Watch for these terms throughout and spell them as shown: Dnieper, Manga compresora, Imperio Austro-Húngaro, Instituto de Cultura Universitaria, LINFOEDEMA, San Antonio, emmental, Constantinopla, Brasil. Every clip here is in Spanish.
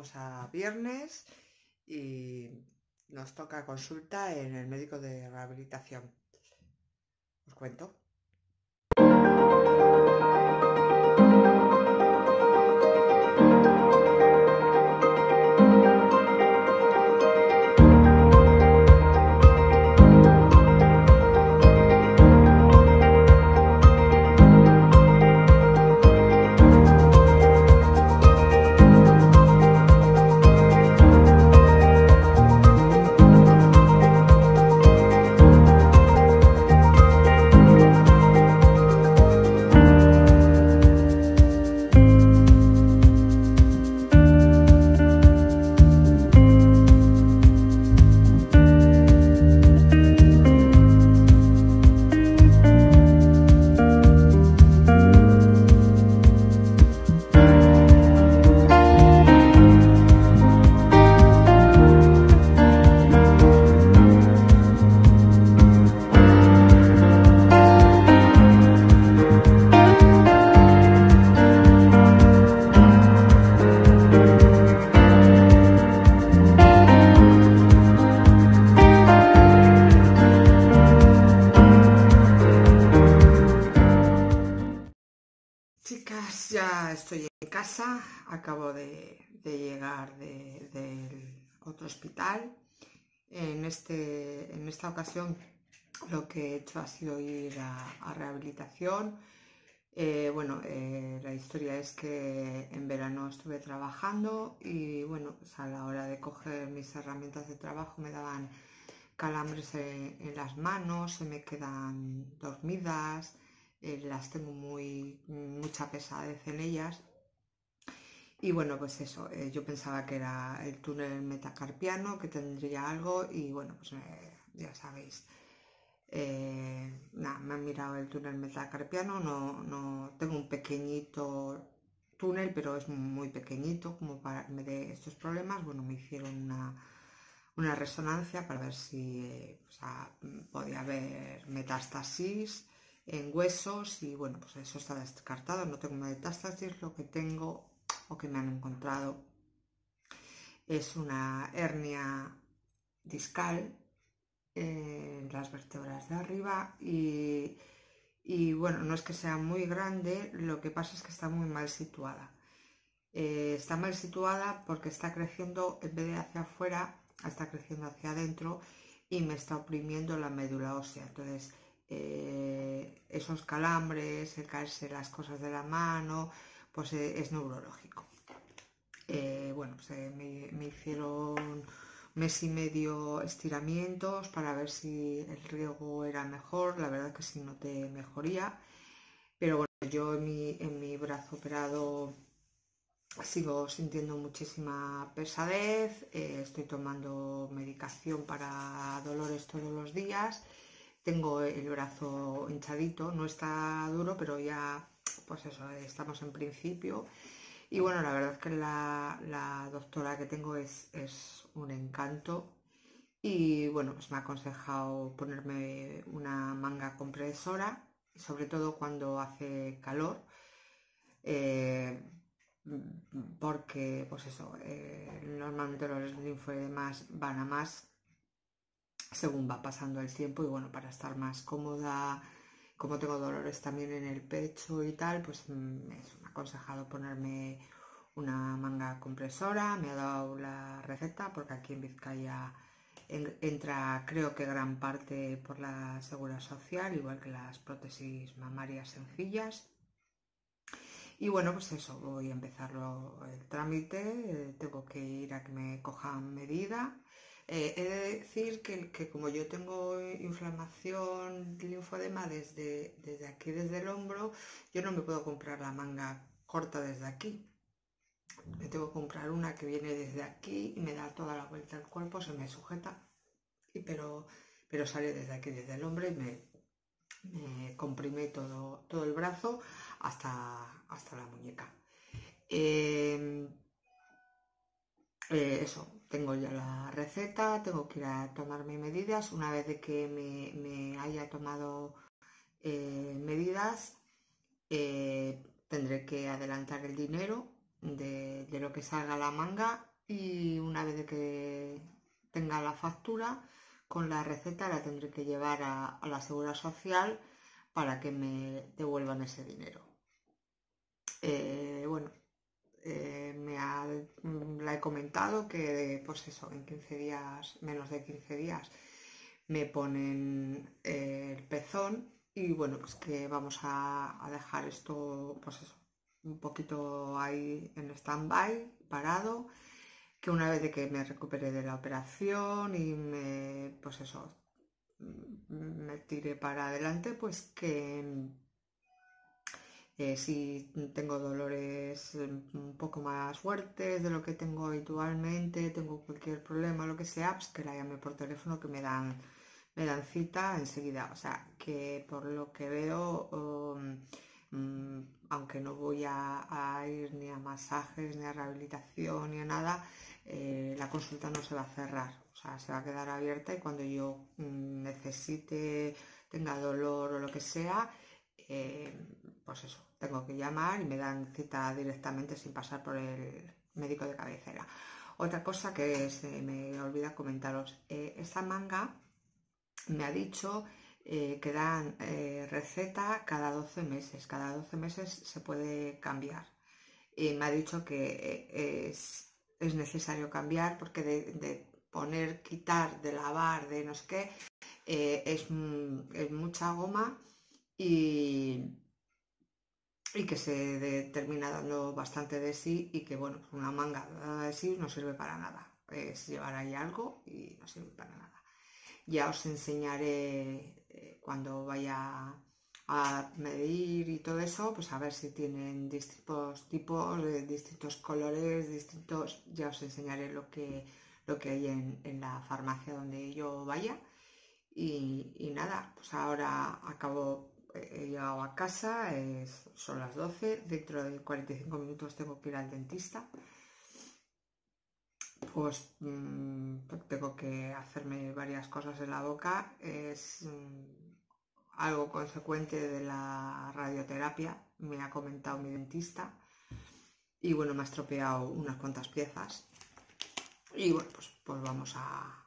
estamos a viernes y nos toca consulta en el médico de rehabilitación. Os cuento. Ya estoy en casa, acabo de llegar del otro hospital. En esta ocasión lo que he hecho ha sido ir a rehabilitación. La historia es que en verano estuve trabajando y bueno, pues a la hora de coger mis herramientas de trabajo me daban calambres en las manos, se me quedan dormidas. Las tengo mucha pesadez en ellas y bueno, pues eso, yo pensaba que era el túnel metacarpiano, que tendría algo y bueno, pues ya sabéis, nada, me han mirado el túnel metacarpiano. No tengo un pequeñito túnel, pero es muy pequeñito como para que me dé estos problemas. Bueno, me hicieron una resonancia para ver si podía haber metástasis en huesos y bueno, pues eso está descartado, no tengo metástasis. Lo que tengo o que me han encontrado es una hernia discal en las vértebras de arriba y bueno, no es que sea muy grande, lo que pasa es que está muy mal situada. Está mal situada porque está creciendo, en vez de hacia afuera, está creciendo hacia adentro y me está oprimiendo la médula ósea. Entonces esos calambres, el caerse las cosas de la mano, pues es neurológico. Me hicieron mes y medio estiramientos para ver si el riego era mejor. La verdad es que sí noté mejoría, pero bueno, yo en mi brazo operado sigo sintiendo muchísima pesadez. Estoy tomando medicación para dolores todos los días. Tengo el brazo hinchadito, no está duro, pero ya, pues eso, estamos en principio. Y bueno, la verdad es que la doctora que tengo es un encanto. Y bueno, pues me ha aconsejado ponerme una manga compresora, sobre todo cuando hace calor. Porque, pues eso, normalmente los linfoedemas van a más según va pasando el tiempo y bueno, para estar más cómoda, como tengo dolores también en el pecho y tal, pues me ha aconsejado ponerme una manga compresora. Me ha dado la receta porque aquí en Vizcaya entra, creo que gran parte por la Seguridad Social, igual que las prótesis mamarias sencillas. Y bueno, pues eso, voy a empezar el trámite. Tengo que ir a que me cojan medida. He de decir que como yo tengo inflamación de linfoedema desde aquí, desde el hombro, yo no me puedo comprar la manga corta desde aquí. Me tengo que comprar una que viene desde aquí y me da toda la vuelta al cuerpo, se me sujeta, pero sale desde aquí, desde el hombro, y me comprime todo el brazo hasta la muñeca. Eso, tengo ya la receta, tengo que ir a tomarme medidas. Una vez de que me haya tomado medidas, tendré que adelantar el dinero de lo que salga la manga, y una vez de que tenga la factura con la receta la tendré que llevar a la Seguridad Social para que me devuelvan ese dinero. La he comentado que pues eso, en 15 días, menos de 15 días me ponen el pezón, y bueno, pues que vamos a dejar esto pues eso, un poquito ahí en stand-by, parado, que una vez de que me recupere de la operación y me, pues eso, me tire para adelante, pues que si tengo dolores un poco más fuertes de lo que tengo habitualmente, tengo cualquier problema, lo que sea, pues que la llame por teléfono, que me dan cita enseguida. O sea, que por lo que veo, aunque no voy a ir ni a masajes, ni a rehabilitación, ni a nada, la consulta no se va a cerrar, o sea, se va a quedar abierta, y cuando yo necesite, tenga dolor o lo que sea, pues eso, tengo que llamar y me dan cita directamente sin pasar por el médico de cabecera. Otra cosa que se me olvida comentaros, esta manga me ha dicho que dan receta cada 12 meses. Cada 12 meses se puede cambiar. Y me ha dicho que es necesario cambiar porque de poner, quitar, de lavar, de no sé qué, es mucha goma y que se termina dando bastante de sí, y que bueno, pues una manga dada de sí no sirve para nada. Es llevar ahí algo y no sirve para nada. Ya os enseñaré cuando vaya a medir y todo eso, pues a ver si tienen distintos tipos, distintos colores, distintos. Ya os enseñaré lo que hay en la farmacia donde yo vaya. Y nada, pues ahora he llegado a casa, son las 12, dentro de 45 minutos tengo que ir al dentista. Pues tengo que hacerme varias cosas en la boca, es algo consecuente de la radioterapia, me ha comentado mi dentista, y bueno, me ha estropeado unas cuantas piezas, y bueno, pues vamos a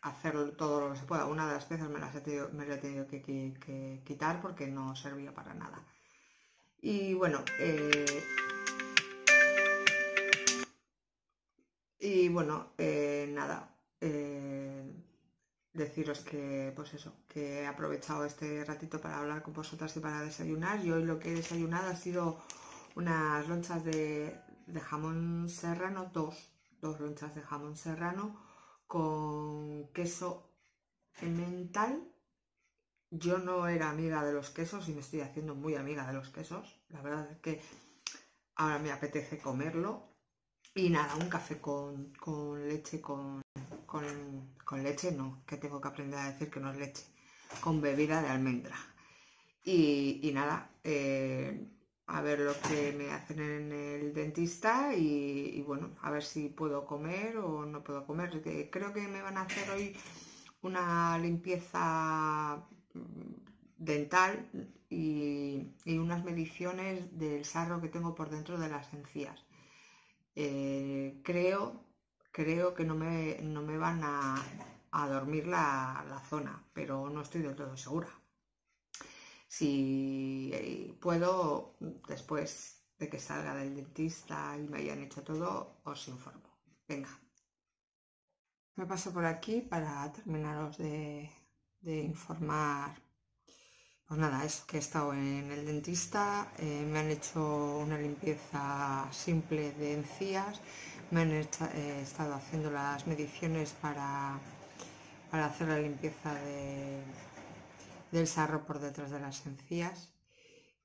hacer todo lo que se pueda. Una de las piezas me la he tenido que quitar porque no servía para nada, y bueno... nada, deciros que, pues eso, que he aprovechado este ratito para hablar con vosotras y para desayunar. Y hoy lo que he desayunado ha sido unas lonchas de jamón serrano, dos lonchas de jamón serrano con queso emmental. Yo no era amiga de los quesos y me estoy haciendo muy amiga de los quesos. La verdad es que ahora me apetece comerlo. Y nada, un café con leche, con leche no, que tengo que aprender a decir que no es leche, con bebida de almendra. Y nada, a ver lo que me hacen en el dentista, y bueno, a ver si puedo comer o no puedo comer. Creo que me van a hacer hoy una limpieza dental y unas mediciones del sarro que tengo por dentro de las encías. Creo que no me van a dormir la zona, pero no estoy del todo segura. Si puedo, después de que salga del dentista y me hayan hecho todo, os informo. Venga, me paso por aquí para terminaros de informar. Pues nada, eso, que he estado en el dentista, me han hecho una limpieza simple de encías, me han estado haciendo las mediciones para hacer la limpieza del sarro por detrás de las encías,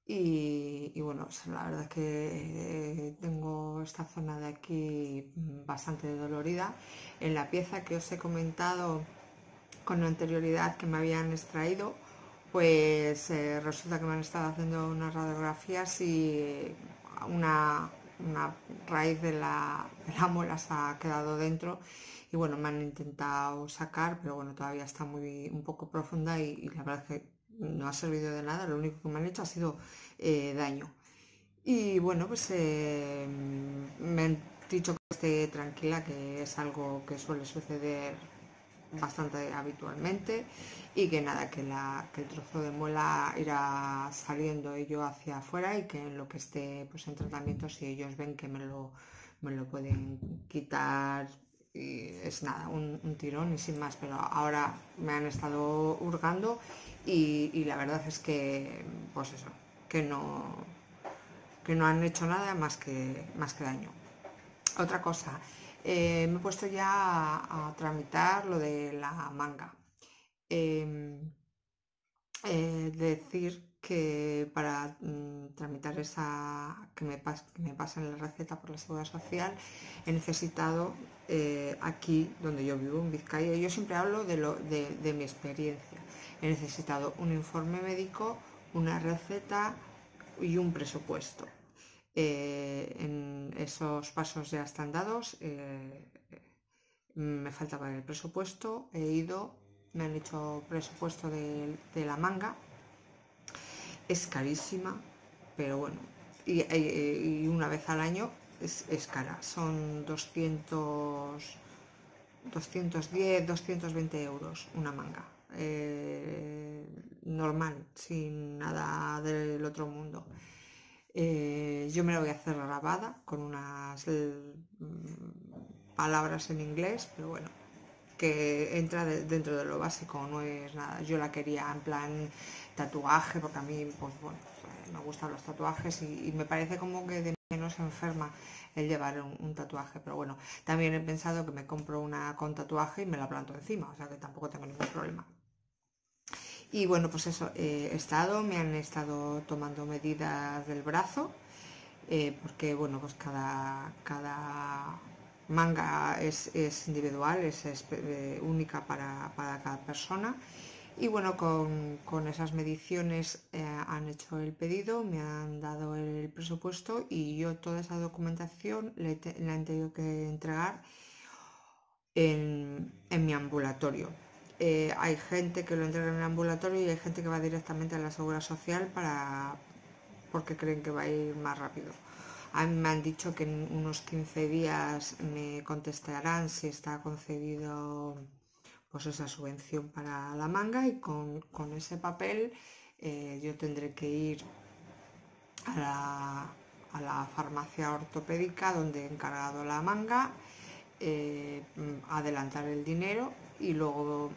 y bueno, o sea, la verdad es que tengo esta zona de aquí bastante dolorida. En la pieza que os he comentado con anterioridad que me habían extraído, pues resulta que me han estado haciendo unas radiografías y una raíz de la muela se ha quedado dentro, y bueno, me han intentado sacar, pero bueno, todavía está un poco profunda, y la verdad es que no ha servido de nada. Lo único que me han hecho ha sido daño, Y bueno, pues me han dicho que esté tranquila, que es algo que suele suceder bastante habitualmente y que nada, que el trozo de muela irá saliendo ello hacia afuera y que en lo que esté pues en tratamiento, si ellos ven que me lo pueden quitar, y es nada, un tirón y sin más. Pero ahora me han estado hurgando y la verdad es que pues eso, que no han hecho nada más que daño. Otra cosa, me he puesto ya a tramitar lo de la manga. Decir que para tramitar esa que me pasen la receta por la Seguridad Social, he necesitado aquí donde yo vivo, en Vizcaya, yo siempre hablo de mi experiencia, he necesitado un informe médico, una receta y un presupuesto. En esos pasos ya están dados, me falta para el presupuesto, he ido, me han hecho presupuesto de la manga, es carísima, pero bueno, y una vez al año es cara, son 210, 220 euros una manga, normal, sin nada del otro mundo. Yo me la voy a hacer grabada con unas palabras en inglés, pero bueno, que entra dentro de lo básico, no es nada. Yo la quería en plan tatuaje, porque a mí, pues bueno, me gustan los tatuajes y me parece como que de menos enferma el llevar un tatuaje, pero bueno, también he pensado que me compro una con tatuaje y me la planto encima, o sea que tampoco tengo ningún problema. Y bueno, pues eso, me han estado tomando medidas del brazo, porque bueno, pues cada manga es individual, es única para cada persona. Y bueno, con esas mediciones han hecho el pedido, me han dado el presupuesto y yo toda esa documentación la he tenido que entregar en mi ambulatorio. Hay gente que lo entrega en el ambulatorio y hay gente que va directamente a la Seguridad Social porque creen que va a ir más rápido. A mí me han dicho que en unos 15 días me contestarán si está concedido pues esa subvención para la manga, y con ese papel yo tendré que ir a la farmacia ortopédica donde he encargado la manga, adelantar el dinero y luego,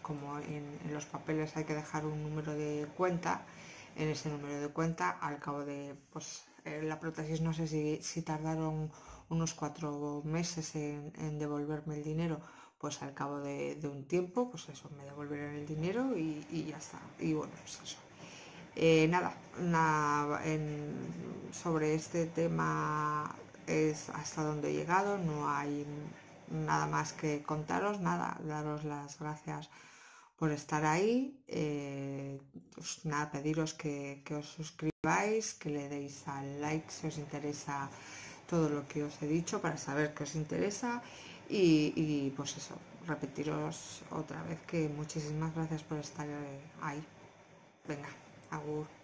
como en los papeles hay que dejar un número de cuenta, en ese número de cuenta al cabo de pues la prótesis, no sé si tardaron unos 4 meses en devolverme el dinero, pues al cabo de un tiempo pues eso, me devolverán el dinero y ya está. Y bueno, pues eso, sobre este tema es hasta donde he llegado, no hay nada más que contaros, daros las gracias por estar ahí, pues nada, pediros que os suscribáis, que le deis al like si os interesa todo lo que os he dicho para saber que os interesa, y pues eso, repetiros otra vez que muchísimas gracias por estar ahí. Venga, agur.